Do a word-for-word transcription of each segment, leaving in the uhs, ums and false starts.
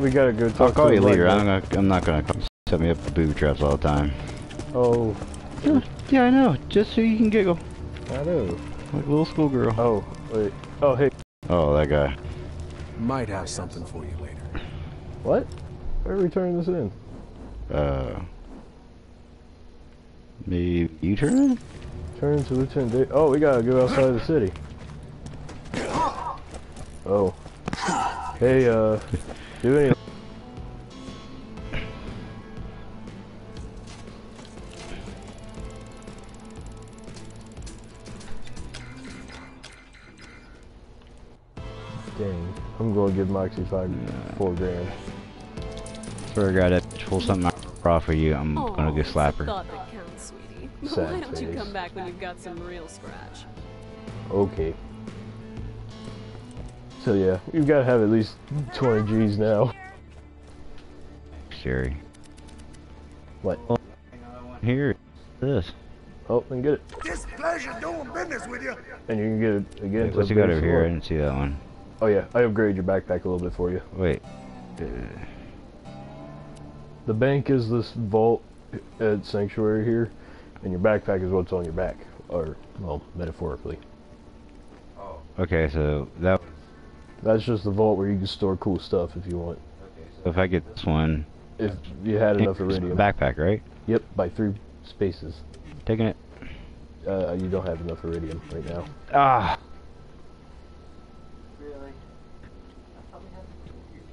We gotta go talk I'll call to you later. I'm, gonna, I'm not gonna come set me up for booby traps all the time. Oh. Yeah, yeah, I know. Just so you can giggle. I know. Like a little schoolgirl. Oh, wait. Oh, hey. Oh, that guy. Might have something for you later. What? Where are we turning this in? Uh. Maybe you turn it? Turn to Lieutenant Davis. Oh, we gotta go outside the city. Oh. Hey, uh. Do any. Dang. I'm gonna give Moxie five, nah. four grand. For a guy that pulls something out of profit for you, I'm oh, gonna go slap her. Thought that counts, sweetie. But Sad why don't face. you come back when you've got some real scratch? Okay. So yeah, you've got to have at least twenty G's now. Sherry. What? Oh, here. This. Oh, and get it. It's a pleasure doing business with you. And you can get it again. Wait, what you got over here? I didn't see that one. Oh yeah, I upgrade your backpack a little bit for you. Wait. Uh, the bank is this vault at Sanctuary here, and your backpack is what's on your back, or well, metaphorically. Oh. Okay, so that. That's just the vault where you can store cool stuff if you want. Okay, so if I get this one... If you had enough iridium. Backpack, right? Yep, by three spaces. Taking it. Uh, you don't have enough iridium right now. Ah! Really?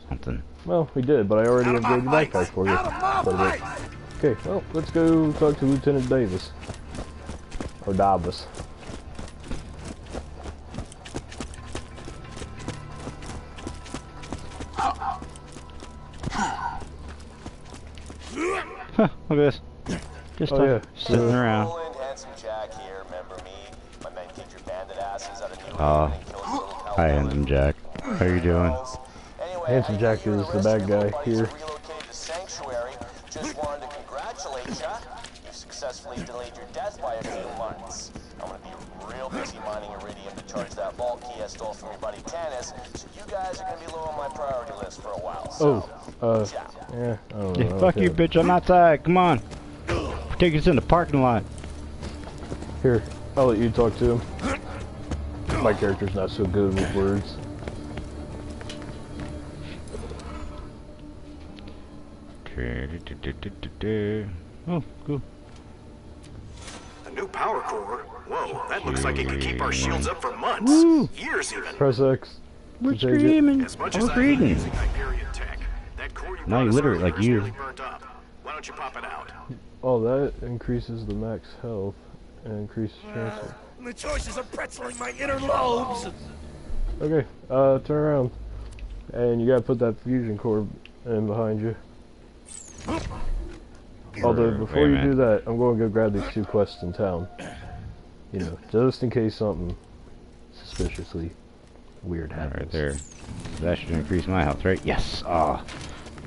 Something. Well, we did, but I already upgraded the backpack for you. Okay, well, let's go talk to Lieutenant Davis. Or Davis. Huh, look at this. Just oh, yeah. sitting yeah. around. Roland, Handsome Jack here, remember me? My men kicked your bandit asses out of New York uh, and killed little Hi, Handsome Jack. How are you doing? Anyway, Handsome Jack is the bad guy here. Relocated to Sanctuary. Just wanted to congratulate you. You successfully delayed your death by a few months. I'm going to be real busy mining iridium to charge that vault key I stole from your buddy Tannis, so you guys are going to be low on my priority list for a while. So, oh, uh, yeah, I don't know. Yeah, fuck you, bitch, I'm outside, come on. Take us in the parking lot. Here, I'll let you talk to him. My character's not so good with words. Oh, cool. A new power core? Whoa, that looks like it could keep our shields up for months, Woo. years even. Press X. We're screaming. As much as I hate using Iberian tech, that core you brought us earlier like is really burnt up. Why don't you pop it out? Oh, that increases the max health and increases chances. Uh, the choices of pretzeling my inner lobes. Okay, uh, turn around, and you gotta put that fusion core in behind you. Although before you do that, I'm going to go grab these two quests in town. You know, just in case something suspiciously weird happens. Right there. That should increase my health, right? Yes! Ah,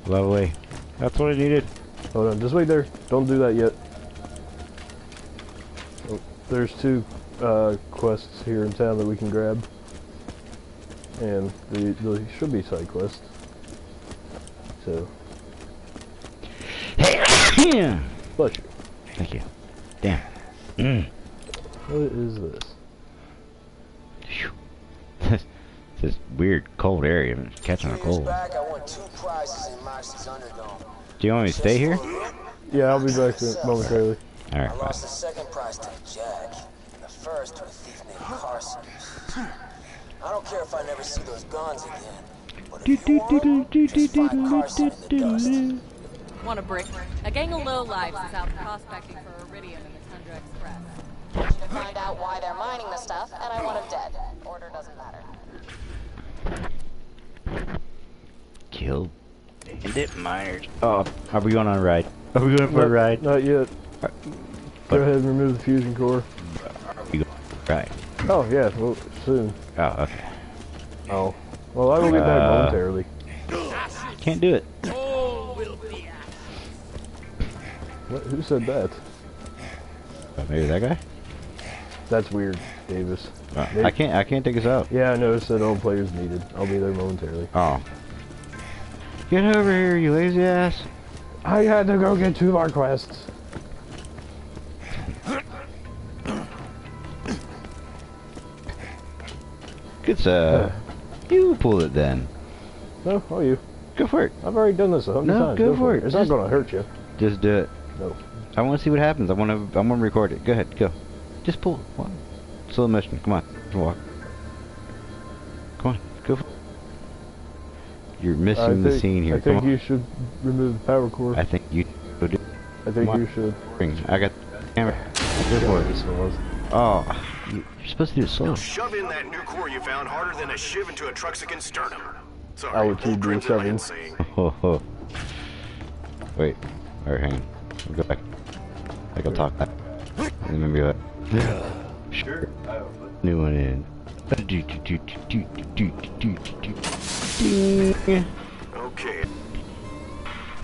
oh, lovely. That's what I needed. Hold on, just wait there. Don't do that yet. Oh, there's two uh, quests here in town that we can grab. And they, they should be side quests. So... Yeah. Pleasure. Thank you. Damn. Mm. What is this? This weird cold area. I'm catching a cold. Back, I won two prizes in Moxie's Underdome. Do you want me to stay here? Yeah, I'll be back momentarily. All right. I lost the second prize to Jack, and the first to a thief named Carson. I don't care if I never see those guns again, but if you want them, just find Carson in the dust. Want a brick? A gang of lowlives is out prospecting for iridium in the Tundra Express. I need to find out why they're mining the stuff, and I want them dead. Order doesn't matter. Kill bandit miners. Oh, are we going on a ride? Are we going for a ride? Not yet. Right. Go ahead and remove the fusion core. Are we going for a ride? Oh, yeah, well, soon. Oh, okay. Oh. Well, I will be uh, back voluntarily. Can't do it. What? Who said that? Uh, maybe that guy? That's weird, Davis. Uh, I can't I can't take us out. Yeah, I noticed that all players needed. I'll be there momentarily. Oh. Get over here, you lazy ass. I had to go get two of our quests. Good stuff. Yeah. You pulled it then. No, oh you. Go for it. I've already done this a hundred no, times. No, go, go for it. it. It's just, not gonna hurt you. Just do it. No. I want to see what happens. I want to. I want to record it. Go ahead. Go. Just pull. Walk. Slow motion. Come on. Walk. Come on. Go. For it. You're missing I the think, scene here. I Come think on. you should remove the power cord. I think you. Should do I think you should. I got the camera. Go for it. Oh. You're supposed to do it slow. Now shove in that new core you found harder than a shiv into a Truxican sternum. Sorry, I would keep doing seven. Oh, oh. Wait. Alright, hang on. We'll go back. Like, I'll talk back. And then be like, yeah. Sure. New one in. Okay.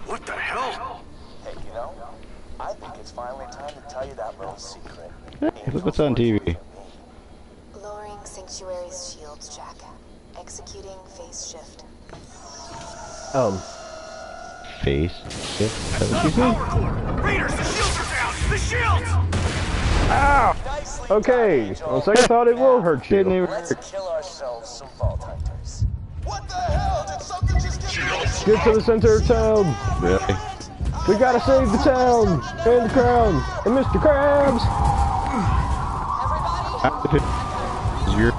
What the hell? Hey, you know, I think it's finally time to tell you that little secret. Hey, look what's on T V. Lowering Sanctuary's shields, Jack. Executing phase shift. Um. Phase shift? That's not a power core! Raiders, the shields are down! The shields! Ow! Okay, on second thought it will hurt you. Let's kill ourselves some vault hunters. What the hell? Did something just get... Get to the center of town! Really? We gotta save the town! And the crown! And Mister Krabs! You're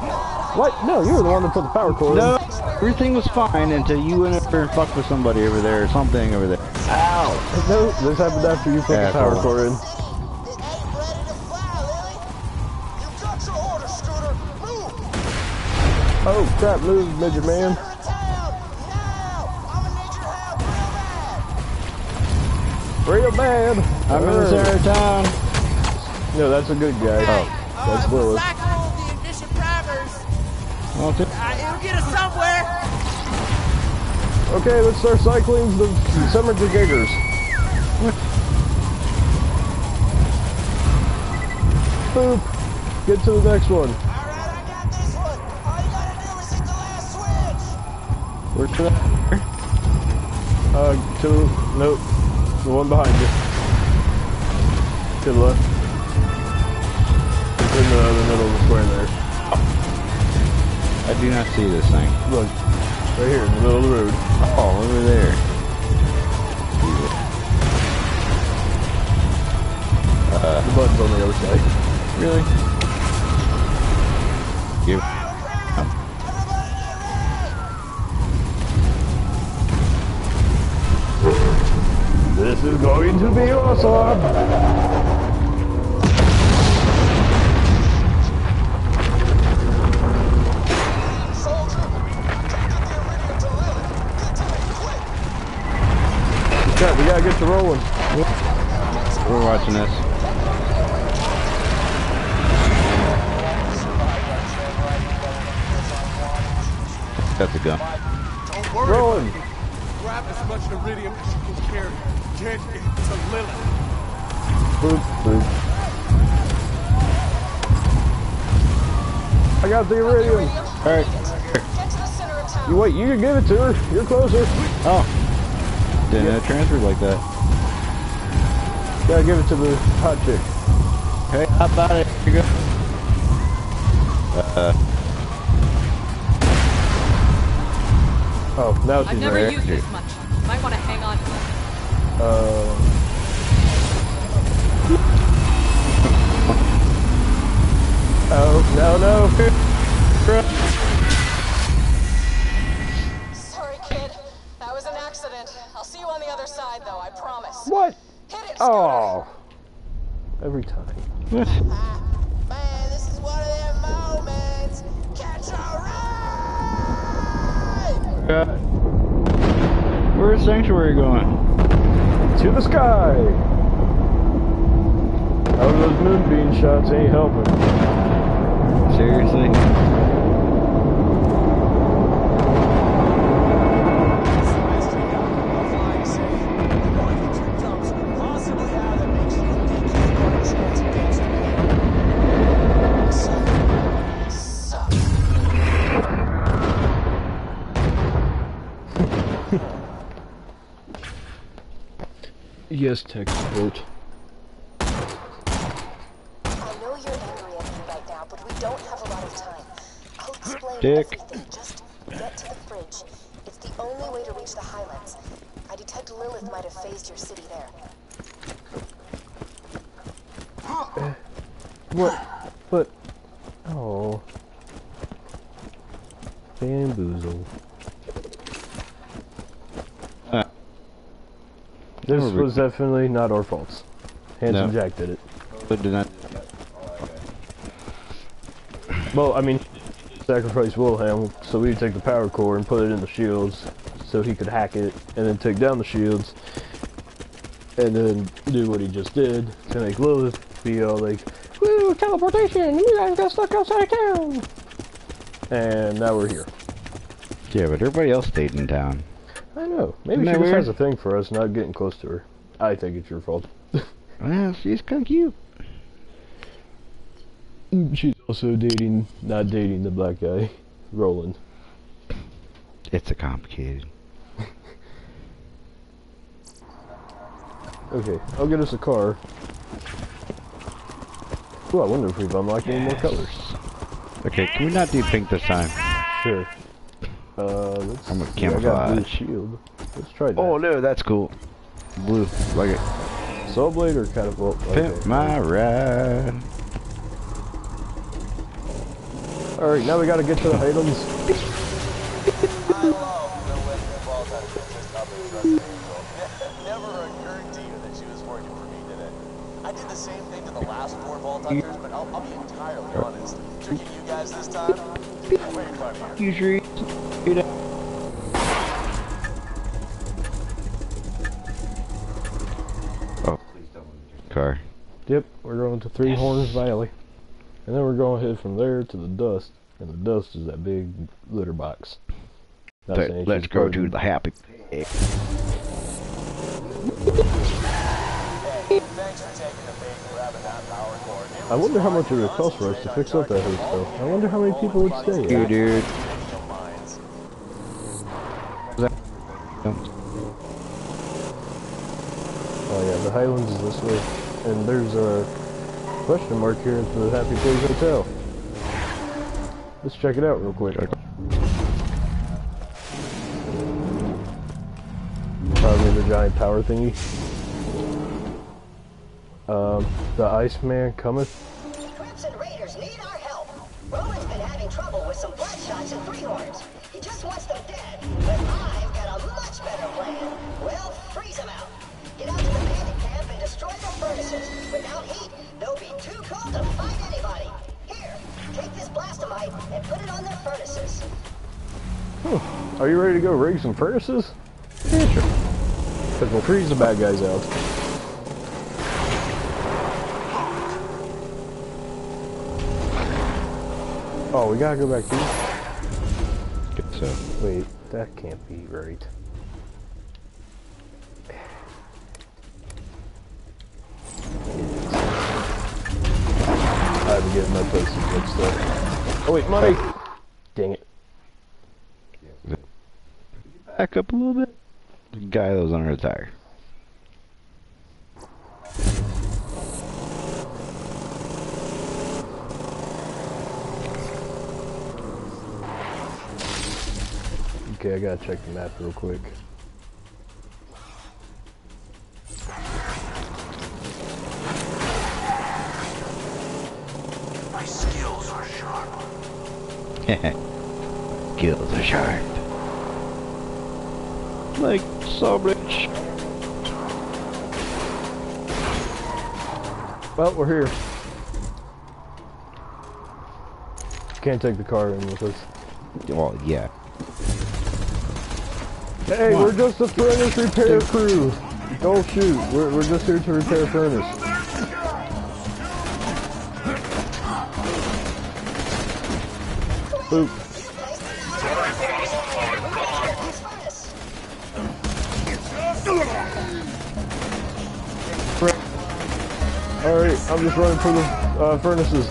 what? No, you were the one that put the power cord. No, everything was fine until you went over and fucked with somebody over there or something over there. Ow! No, this happened after you put yeah, the power cord in. It ain't ready to fly, Lily. You got your order, Scooter. Move! Oh crap! Move, Major Man. Real bad. I'm in the center of town. No, that's a good guy. Okay. Oh, that's uh, Lilith. Uh, it'll get us somewhere. Okay, let's start cycling the summer brigaders. Boop. Get to the next one. Alright, I got this one. All you gotta do is hit the last switch. Where's that? Uh, to the... Nope. The one behind you. To the left. It's in the, the middle of the square there. I do not see this thing. Look, right here in the middle of the road. Oh, over there. Uh, the button's on the other side. Really? Yep. Oh. This is going to be awesome! We gotta get to rolling. We're watching this. Got the gun. Rolling. Grab as much iridium as you can carry. Get it to Lilith. Boop, boop. I got the iridium. Alright. Get to the center of town. You wait, you can give it to her. You're closer. Oh. Didn't yeah. transfer like that. Gotta give it to the hot chick. Hey, hop on it. Here you go. Uh. Oh, now she's I've never right used here. this much. Might want to hang on. Uh. Oh no no. What? Hit it, oh, every time. Man, this is one of them moments. Catch a ride! Uh, where's Sanctuary going? To the sky. Oh, those moonbeam shots ain't helping. Seriously. Yes, tech support. I know you're angry at me right now, but we don't have a lot of time. I'll explain everything. Just get to the fridge. It's the only way to reach the Highlands. I detect Lilith might have phased your city there. Uh, what? But oh, bamboozle. This was definitely not our fault. Handsome no. Jack did it. But did not. Well, I mean, sacrifice Wilhelm, so we would take the power core and put it in the shields, so he could hack it, and then take down the shields, and then do what he just did to make Lilith be all like, "Woo, teleportation! You guys got stuck outside of town." And now we're here. Yeah, but everybody else stayed in town. I know. Maybe she just has a thing for us not getting close to her. I think it's your fault. Well, she's kind of cute. She's also dating, not dating the black guy, Roland. It's a complicated. Okay, I'll get us a car. Oh, I wonder if we've unlocked yes. any more colors. Okay, can we not do pink this time? Sure. Uh, let's I'm a camouflage. I got blue shield. Let's try that. Oh no, that's cool. Blue, like it. Soul blade or catapult? Pimp okay. my ride. All right, now we gotta get to the items. Never occurred to you that she was working for me, did it? I did the same thing to the last four vault hunters, but I'll, I'll be entirely honest. Tricking you guys this time. Usually. Dude. Oh, please don't lose your car. Yep, we're going to Three yes. Horns Valley. And then we're going to head from there to the dust. And the dust is that big litter box. Let, let's go to the happy place. Hey, thanks for taking the big grab of that power cord. I wonder how much it would cost for us to fix up that hotel. I wonder how many people would stay here. Hey, dude. Oh yeah, the Highlands is this way, and there's a question mark here at the Happy Place Hotel. Let's check it out real quick. Probably the giant tower thingy. Um, the Iceman cometh. Crips and raiders need our help. Roland's been having trouble with some blood shots and three horns. He just wants them dead, but I've got a much better plan. We'll freeze them out. Get out to the bandit camp and destroy their furnaces. Without heat, they'll be too cold to fight anybody. Here, take this blastomite and put it on their furnaces. Huh. Are you ready to go rig some furnaces? Yeah, sure. Because we'll freeze the bad guys out. Oh, we gotta go back here. So wait, that can't be right. I've been getting my places mixed up. Oh wait, money! Dang it. Back up a little bit. The guy that was under the tire. Okay, I gotta check the map real quick. My skills are sharp. Skills are sharp. Like so rich. Well, we're here. Can't take the car in with us. Well, yeah. Hey, we're just a furnace repair crew. Don't shoot. We're we're just here to repair furnace. Boop. All right, I'm just running for the uh, furnaces.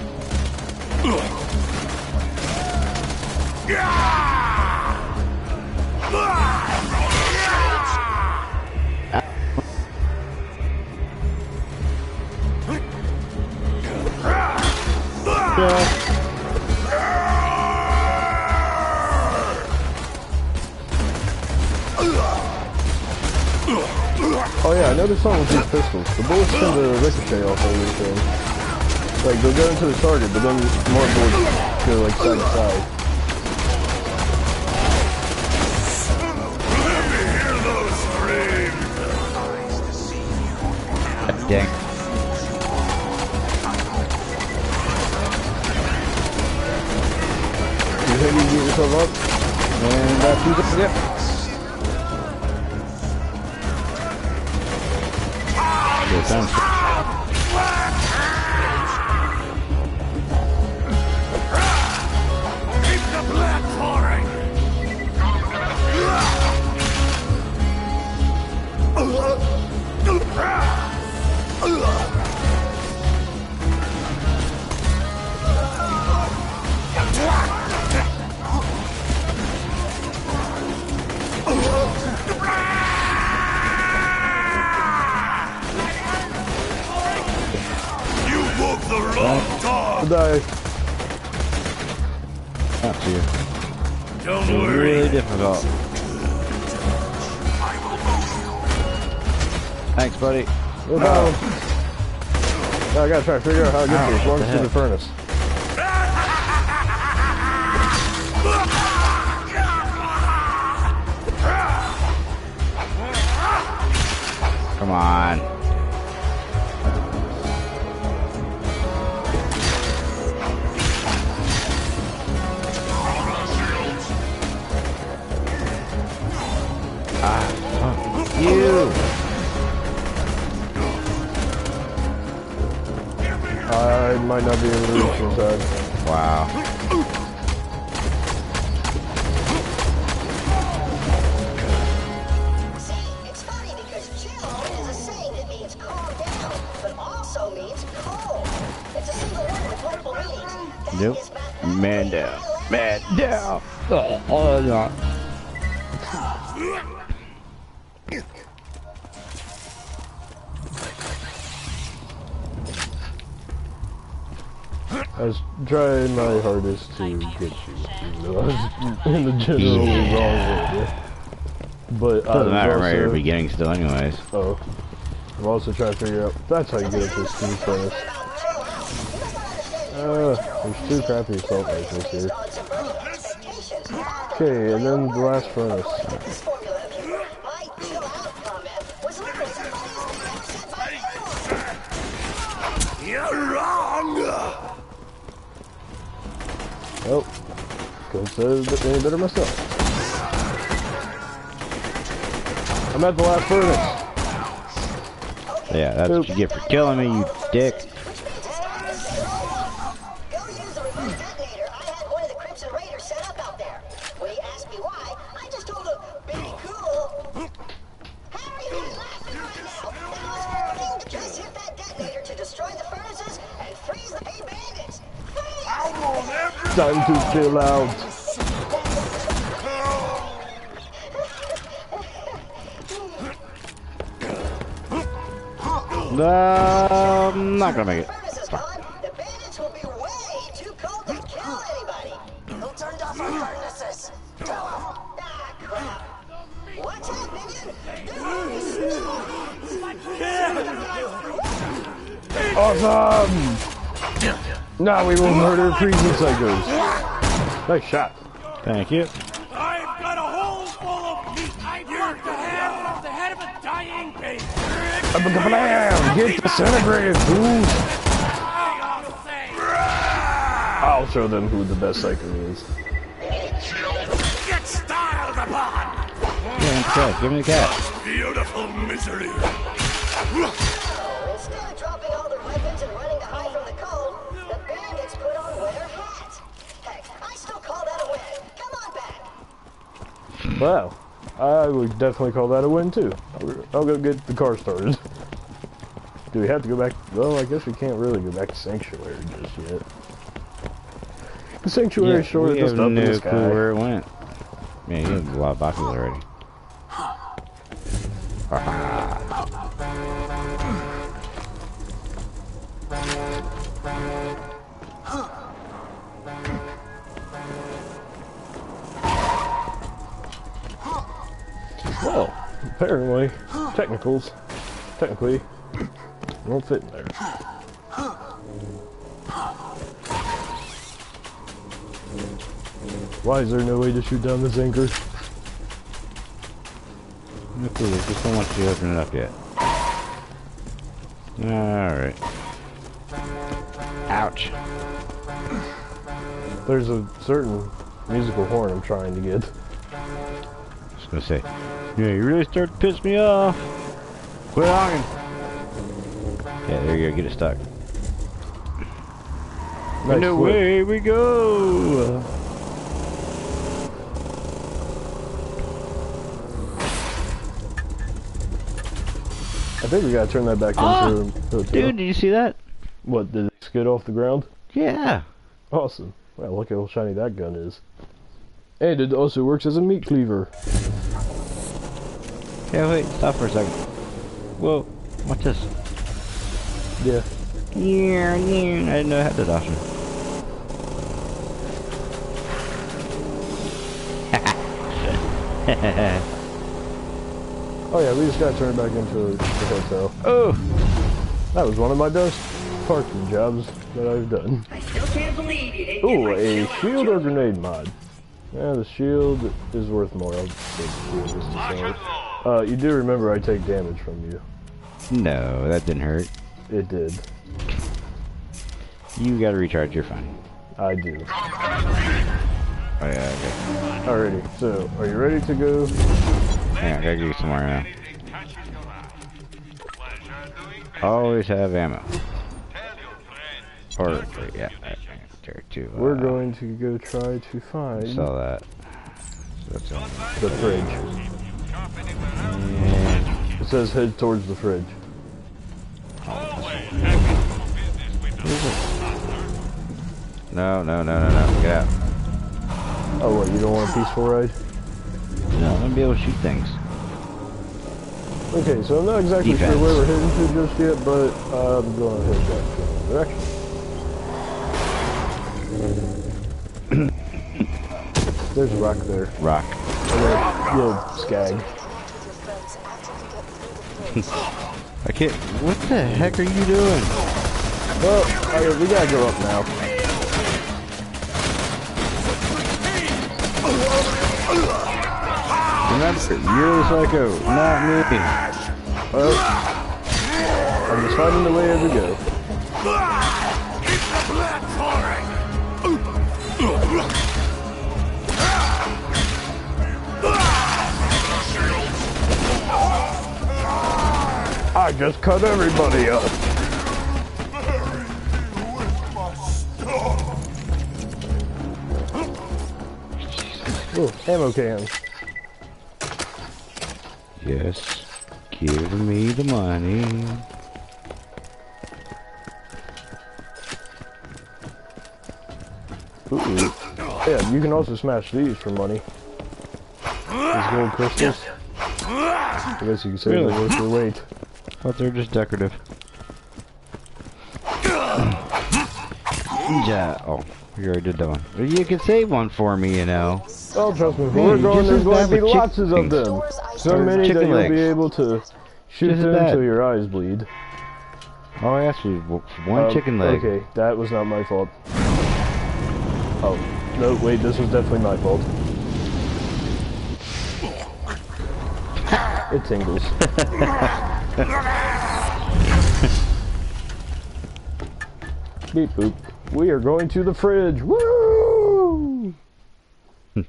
Oh yeah, I know there's something with these pistols. The bullets tend to ricochet off of these things. Like, they'll go into the target, but then more bullets go, like, side to side. Let me hear those screams! God dang. You hit me, you get yourself up, and that's you just yep. Sounds good. Keep the blood pouring. The wrong dog. Die. That's you. Don't it's worry. Really difficult. I will move. Thanks, buddy. No problem. No, I gotta try to figure out how to get this one through the furnace. Come on. You. I might not be able to reach inside. Wow. See, it's funny because chill is a saying that means calm down, but also means cold. It's a single word with multiple meanings. Nope. Man down. Man down. Oh, oh no. I was trying my hardest to get you, you know, I was in the general yeah. wrong with it. But doesn't matter right here at the beginning still anyways. Oh. I'm also trying to figure out, that's how you get up this steam furnace. Uh, there's two crappy assault rifles here. Okay, and then the last furnace. Oh, couldn't say any better myself. I'm at the last furnace. Yeah, that's Oop. what you get for killing me, you dick. Time to chill out. No, I'm not gonna make it. The bandits will be way too cold to kill anybody. Who turned off our furnaces? Ah, crap. What's up, minion? Awesome! Now we will murder freezing psychos. Nice shot. Thank you. I've got a hole full of meat. I worked the hand off the head of a dying baby. Blam! Get disintegrated, fools! I'll show them who the best psycho is. Get styled upon! Give me the cat. Give me the cat. Beautiful misery. Wow, I would definitely call that a win too. I'll go get the car started. Do we have to go back? Well, I guess we can't really go back to Sanctuary just yet. The Sanctuary is short of the new clue where it went. Man, you have a lot of boxes already. Well, apparently, technicals, technically, won't fit in there. Why is there no way to shoot down this anchor? No clue, I just don't want you to open it up yet. Alright. Ouch. There's a certain musical horn I'm trying to get. Just gonna say, yeah, you really start to piss me off. Quit hogging. Yeah, there you go, get it stuck. Nice and away we go! I think we gotta turn that back ah, into a hotel. Dude, did you see that? What, did it skid off the ground? Yeah. Awesome. Wow, look at how shiny that gun is. And it also works as a meat cleaver. Yeah, wait, stop for a second. Whoa, watch this. Yeah. Yeah, yeah. I didn't know I had that option. Oh yeah, we just gotta turn it back into the hotel. Oh! That was one of my best parking jobs that I've done. I still can't believe you didn't. Ooh, a shield or grenade mod. Yeah, the shield is worth more. I'll take the shield just Uh, you do remember I take damage from you. No, that didn't hurt. It did. You gotta recharge, you're fine. I do. Oh yeah, okay. Alrighty, so, are you ready to go? Yeah, I gotta go somewhere now. Always have ammo. Or, yeah, two. Uh, We're going to go try to find... I saw that. So that's the fridge. Yeah. It says head towards the fridge. No, no, no, no, no. Get out. Oh, what? You don't want a peaceful ride? No, I'm gonna be able to shoot things. Okay, so I'm not exactly Defense. sure where we're heading to just yet, but I'm going to head back to the direction. There's a rock there. Rock. I'm gonna skag. I can't. What the heck are you doing? Well, I mean, we gotta go up now. Remember, you're the psycho, not me. Well, I'm just finding the way as we go. I just cut everybody up. Ooh, ammo cans. Yes, give me the money. Ooh. Yeah, you can also smash these for money. These gold crystals. I guess you can say really? They're worth their weight. But they're just decorative. Yeah. Oh, you already did that one. You can save one for me, you know. Oh, trust me. We're going, there's going to be lots of them. So many that you'll be able to shoot them until your eyes bleed. Oh, I asked you one um, chicken leg. Okay, that was not my fault. Oh, no, wait, this was definitely my fault. It tingles. Beep boop. We are going to the fridge. Woo!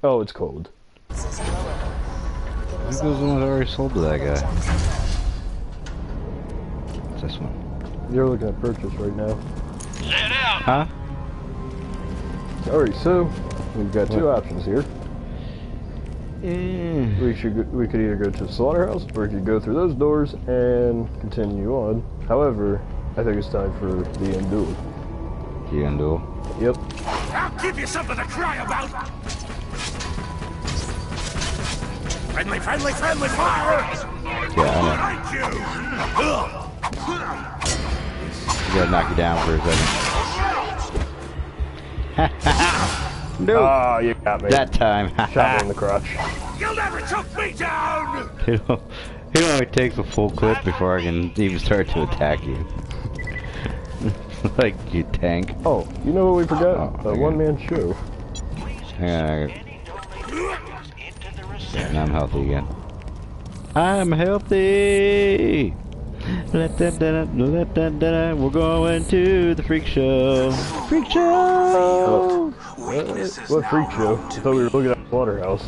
Oh, it's cold. I think those ones already sold to that guy. What's this one? You're looking at purchase right now. Get out! Huh? Alright, so we've got what? two options here. Mm. We should go, we could either go to the slaughterhouse, or we could go through those doors and continue on. However, I think it's time for the end duel. The end duel? Yep. I'll give you something to cry about. Friendly, friendly, friendly fire! Yeah, I gotta knock you down for a second. No! Oh, you got me. That time. Shot me in the crotch. You'll never choke me down! It only takes a full clip before I can even start to attack you. Like, you tank. Oh, you know what we forgot? The oh, uh, one-man show. Hang on. And I'm healthy again. I'm healthy! Let that, let that, we're going to the freak show. Freak show! What, what freak show? I thought we were looking at Slaughterhouse.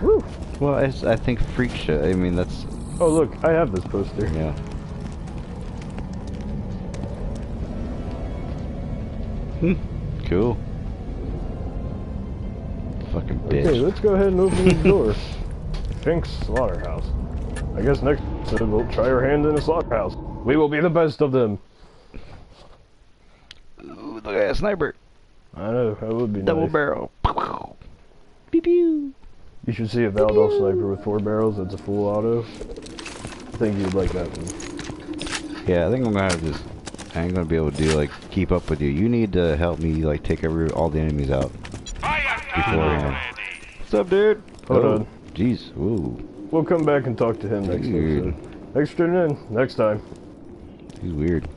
Woo! Well, I, I think freak show, I mean, that's... Oh, look, I have this poster. Yeah. Hmm, cool. Fucking bitch. Okay, let's go ahead and open the door. Pink's Slaughterhouse. I guess next time we'll try our hand in a slaughterhouse. We will be the best of them. Ooh, look at that sniper. I know, that would be Double nice. Barrel. Pew pew. You should see a Valdolf sniper with four barrels. That's a full auto. I think you'd like that one. Yeah, I think I'm gonna have this. I ain't gonna be able to do like keep up with you. You need to help me like take every all the enemies out. Beforehand. What's up, dude? Hold oh, on. Jeez. Ooh. We'll come back and talk to him next weird. episode. Thanks for tuning in. Next time. He's weird.